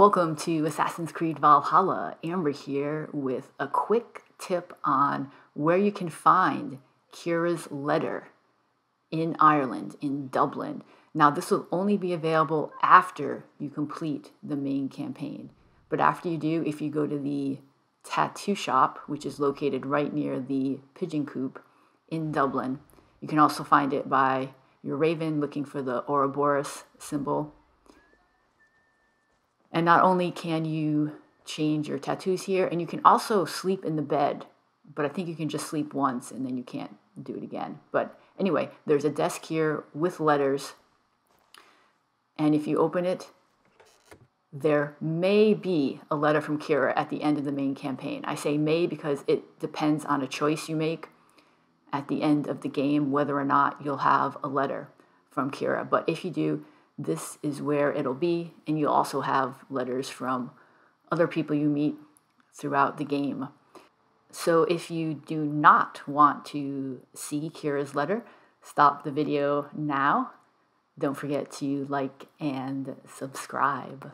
Welcome to Assassin's Creed Valhalla. Amber here with a quick tip on where you can find Ciara's letter in Ireland, in Dublin. Now this will only be available after you complete the main campaign. But after you do, if you go to the tattoo shop, which is located right near the pigeon coop in Dublin, you can also find it by your raven looking for the Ouroboros symbol. And not only can you change your tattoos here, and you can also sleep in the bed, but I think you can just sleep once and then you can't do it again. But anyway, there's a desk here with letters, and if you open it, there may be a letter from Ciara at the end of the main campaign. I say may because it depends on a choice you make at the end of the game, whether or not you'll have a letter from Ciara. But if you do, this is where it'll be, and you'll also have letters from other people you meet throughout the game. So if you do not want to see Ciara's letter, stop the video now. Don't forget to like and subscribe.